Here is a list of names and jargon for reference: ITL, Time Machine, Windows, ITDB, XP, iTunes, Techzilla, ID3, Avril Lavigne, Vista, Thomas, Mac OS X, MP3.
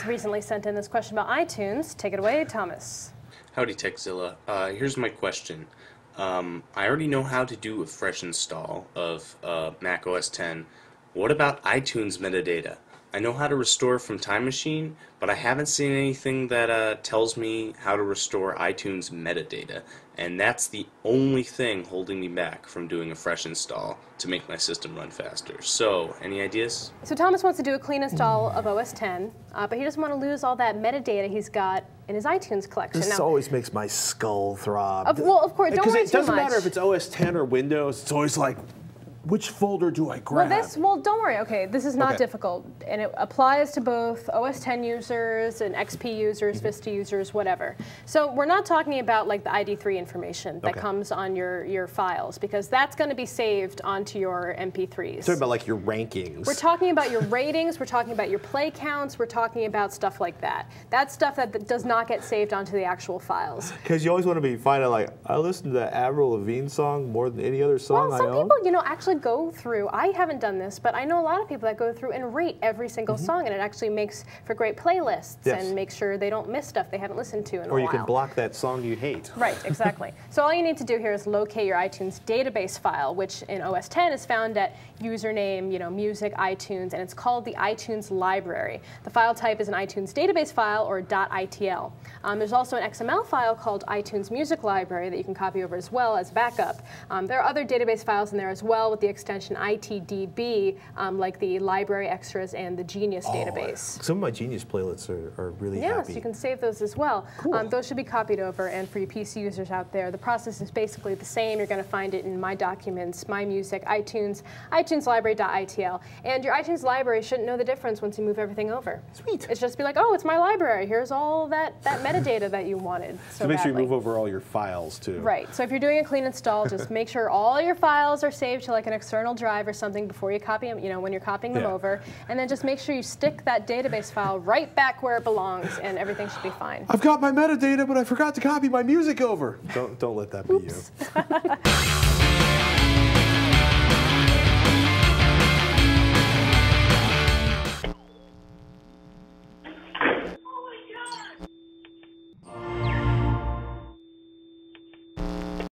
Thomas recently sent in this question about iTunes. Take it away, Thomas. Howdy, Techzilla. Here's my question. I already know how to do a fresh install of Mac OS X. What about iTunes metadata? I know how to restore from Time Machine, but I haven't seen anything that tells me how to restore iTunes metadata, and that's the only thing holding me back from doing a fresh install to make my system run faster. So, any ideas? So Thomas wants to do a clean install of OS X, but he doesn't want to lose all that metadata he's got in his iTunes collection. This always makes my skull throb. Well, of course, don't worry too much. Because it doesn't matter if it's OS X or Windows, it's always like, which folder do I grab? Well, don't worry. Okay, this is not difficult, and it applies to both OS X users and XP users, Vista users, whatever. So we're not talking about like the ID3 information that comes on your files, because that's going to be saved onto your MP3s. We're talking about like your rankings. We're talking about your ratings. We're talking about your play counts. We're talking about stuff like that. That's stuff that does not get saved onto the actual files. Because you always want to be finding like, I listened to the Avril Lavigne song more than any other song I own. Well, some people, you know, actually go through, I haven't done this, but I know a lot of people that go through and rate every single song, and it actually makes for great playlists and make sure they don't miss stuff they haven't listened to in a while. Or you can block that song you hate. Right, exactly. So all you need to do here is locate your iTunes database file, which in OS X is found at username, you know, music, iTunes, and it's called the iTunes library. The file type is an iTunes database file or .itl. There's also an XML file called iTunes music library that you can copy over as well as backup. There are other database files in there as well, with the extension ITDB, like the library extras and the Genius database. Some of my Genius playlets are really happy. Yes, you can save those as well. Cool. Those should be copied over, and for your PC users out there, the process is basically the same. You're going to find it in My Documents, My Music, iTunes, iTunesLibrary.itl, and your iTunes library shouldn't know the difference once you move everything over. Sweet. It's just be like, oh, it's my library. Here's all that metadata that you wanted. So make sure you move over all your files too. Right. So if you're doing a clean install, just make sure all your files are saved to like an external drive or something before you copy them, you know, when you're copying them over, and then just make sure you stick that database file right back where it belongs, and everything should be fine. I've got my metadata, but I forgot to copy my music over. Don't let that be you.